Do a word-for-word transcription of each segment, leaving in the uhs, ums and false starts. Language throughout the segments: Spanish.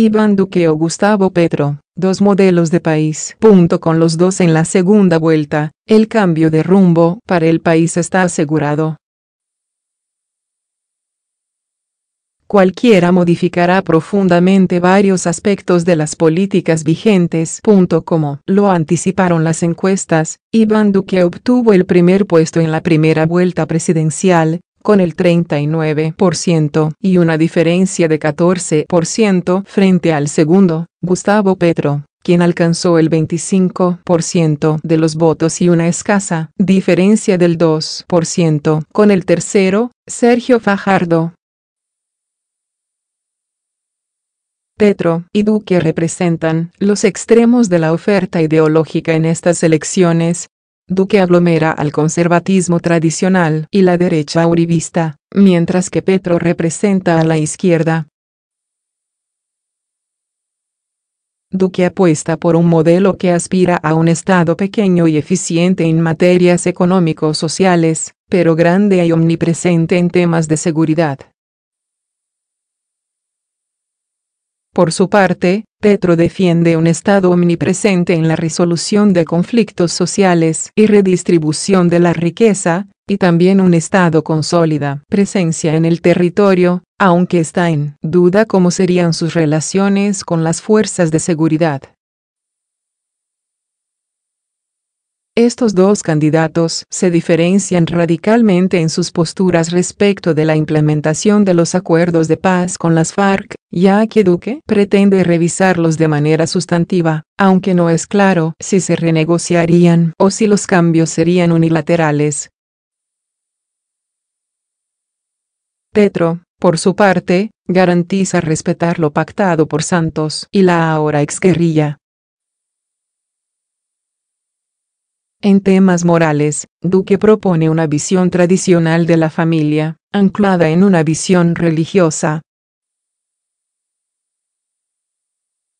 Iván Duque o Gustavo Petro, dos modelos de país. Punto con los dos en la segunda vuelta, el cambio de rumbo para el país está asegurado. Cualquiera modificará profundamente varios aspectos de las políticas vigentes. Punto como lo anticiparon las encuestas, Iván Duque obtuvo el primer puesto en la primera vuelta presidencial, con el treinta y nueve por ciento y una diferencia de catorce por ciento frente al segundo, Gustavo Petro, quien alcanzó el veinticinco por ciento de los votos y una escasa diferencia del dos por ciento con el tercero, Sergio Fajardo. Petro y Duque representan los extremos de la oferta ideológica en estas elecciones. Duque aglomera al conservatismo tradicional y la derecha uribista, mientras que Petro representa a la izquierda. Duque apuesta por un modelo que aspira a un Estado pequeño y eficiente en materias económico-sociales, pero grande y omnipresente en temas de seguridad. Por su parte, Petro defiende un Estado omnipresente en la resolución de conflictos sociales y redistribución de la riqueza, y también un Estado con sólida presencia en el territorio, aunque está en duda cómo serían sus relaciones con las fuerzas de seguridad. Estos dos candidatos se diferencian radicalmente en sus posturas respecto de la implementación de los acuerdos de paz con las FARC, ya que Duque pretende revisarlos de manera sustantiva, aunque no es claro si se renegociarían o si los cambios serían unilaterales. Petro, por su parte, garantiza respetar lo pactado por Santos y la ahora exguerrilla. En temas morales, Duque propone una visión tradicional de la familia, anclada en una visión religiosa.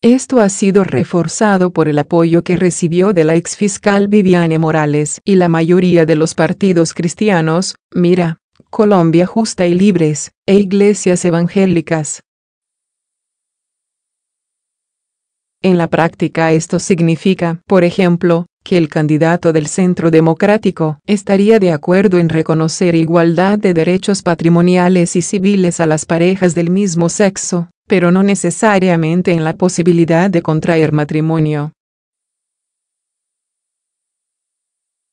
Esto ha sido reforzado por el apoyo que recibió de la exfiscal Viviane Morales y la mayoría de los partidos cristianos, Mira, Colombia Justa y Libres, e iglesias evangélicas. En la práctica esto significa, por ejemplo, que el candidato del Centro Democrático estaría de acuerdo en reconocer igualdad de derechos patrimoniales y civiles a las parejas del mismo sexo, pero no necesariamente en la posibilidad de contraer matrimonio.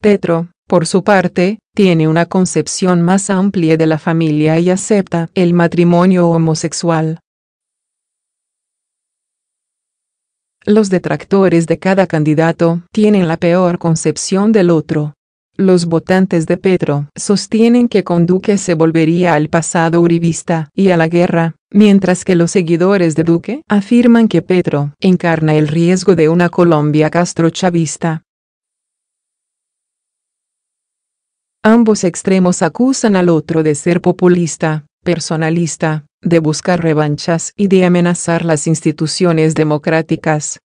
Petro, por su parte, tiene una concepción más amplia de la familia y acepta el matrimonio homosexual. Los detractores de cada candidato tienen la peor concepción del otro. Los votantes de Petro sostienen que con Duque se volvería al pasado uribista y a la guerra, mientras que los seguidores de Duque afirman que Petro encarna el riesgo de una Colombia castrochavista. Ambos extremos acusan al otro de ser populista, personalista, de buscar revanchas y de amenazar las instituciones democráticas.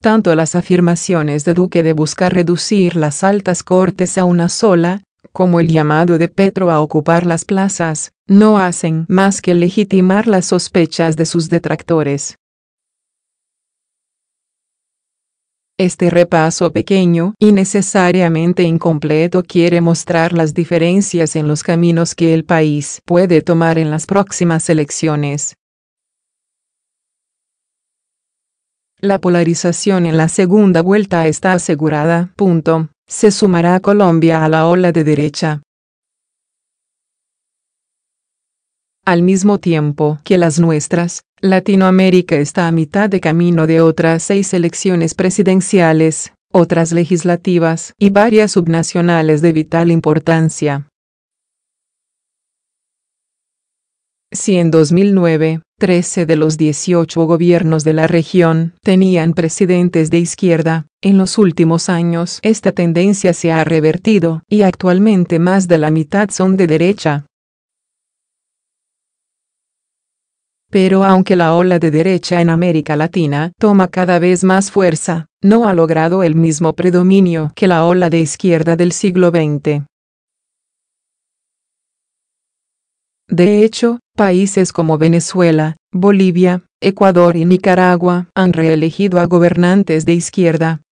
Tanto las afirmaciones de Duque de buscar reducir las altas cortes a una sola, como el llamado de Petro a ocupar las plazas, no hacen más que legitimar las sospechas de sus detractores. Este repaso pequeño y necesariamente incompleto quiere mostrar las diferencias en los caminos que el país puede tomar en las próximas elecciones. La polarización en la segunda vuelta está asegurada. Punto. Se sumará Colombia a la ola de derecha. Al mismo tiempo que las nuestras, Latinoamérica está a mitad de camino de otras seis elecciones presidenciales, otras legislativas y varias subnacionales de vital importancia. Si en dos mil nueve, trece de los dieciocho gobiernos de la región tenían presidentes de izquierda, en los últimos años esta tendencia se ha revertido y actualmente más de la mitad son de derecha. Pero aunque la ola de derecha en América Latina toma cada vez más fuerza, no ha logrado el mismo predominio que la ola de izquierda del siglo veinte. De hecho, Países como Venezuela, Bolivia, Ecuador y Nicaragua han reelegido a gobernantes de izquierda.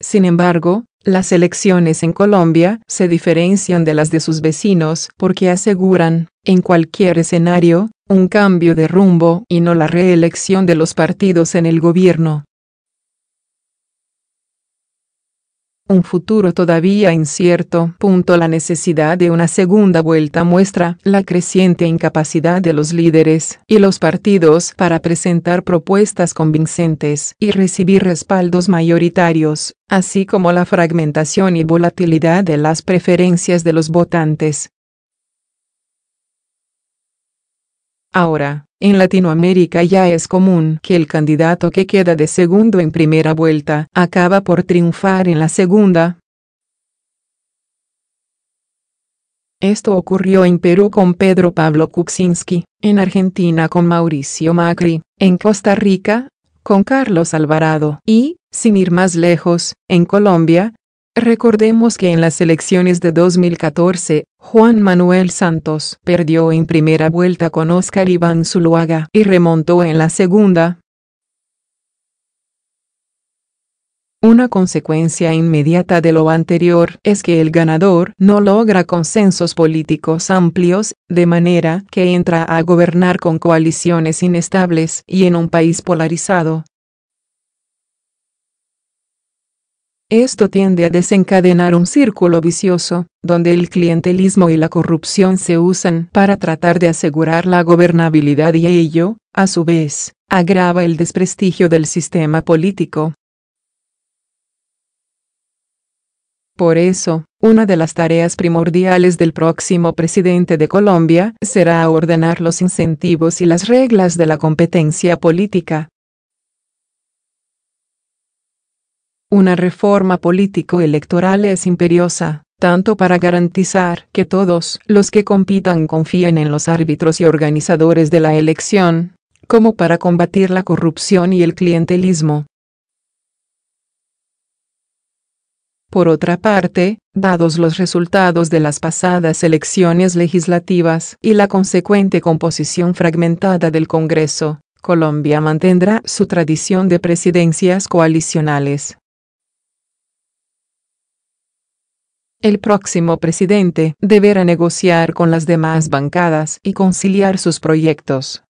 Sin embargo, las elecciones en Colombia se diferencian de las de sus vecinos porque aseguran, en cualquier escenario, un cambio de rumbo y no la reelección de los partidos en el gobierno. Un futuro todavía incierto. La necesidad de una segunda vuelta muestra la creciente incapacidad de los líderes y los partidos para presentar propuestas convincentes y recibir respaldos mayoritarios, así como la fragmentación y volatilidad de las preferencias de los votantes. Ahora, en Latinoamérica ya es común que el candidato que queda de segundo en primera vuelta acaba por triunfar en la segunda. Esto ocurrió en Perú con Pedro Pablo Kuczynski, en Argentina con Mauricio Macri, en Costa Rica, con Carlos Alvarado y, sin ir más lejos, en Colombia. Recordemos que en las elecciones de dos mil catorce, Juan Manuel Santos perdió en primera vuelta con Óscar Iván Zuluaga y remontó en la segunda. Una consecuencia inmediata de lo anterior es que el ganador no logra consensos políticos amplios, de manera que entra a gobernar con coaliciones inestables y en un país polarizado. Esto tiende a desencadenar un círculo vicioso, donde el clientelismo y la corrupción se usan para tratar de asegurar la gobernabilidad y ello, a su vez, agrava el desprestigio del sistema político. Por eso, una de las tareas primordiales del próximo presidente de Colombia será ordenar los incentivos y las reglas de la competencia política. Una reforma político-electoral es imperiosa, tanto para garantizar que todos los que compitan confíen en los árbitros y organizadores de la elección, como para combatir la corrupción y el clientelismo. Por otra parte, dados los resultados de las pasadas elecciones legislativas y la consecuente composición fragmentada del Congreso, Colombia mantendrá su tradición de presidencias coalicionales. El próximo presidente deberá negociar con las demás bancadas y conciliar sus proyectos.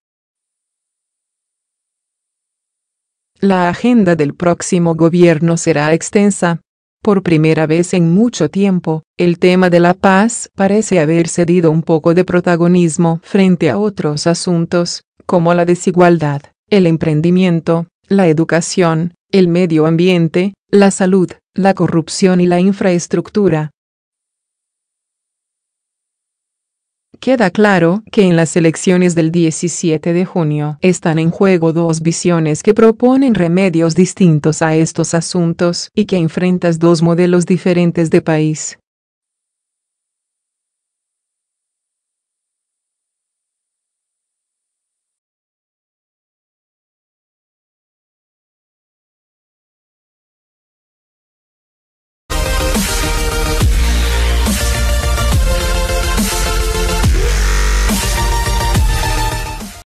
La agenda del próximo gobierno será extensa. Por primera vez en mucho tiempo, el tema de la paz parece haber cedido un poco de protagonismo frente a otros asuntos, como la desigualdad, el emprendimiento, la educación, el medio ambiente, la salud, la corrupción y la infraestructura. Queda claro que en las elecciones del diecisiete de junio están en juego dos visiones que proponen remedios distintos a estos asuntos y que enfrentan dos modelos diferentes de país.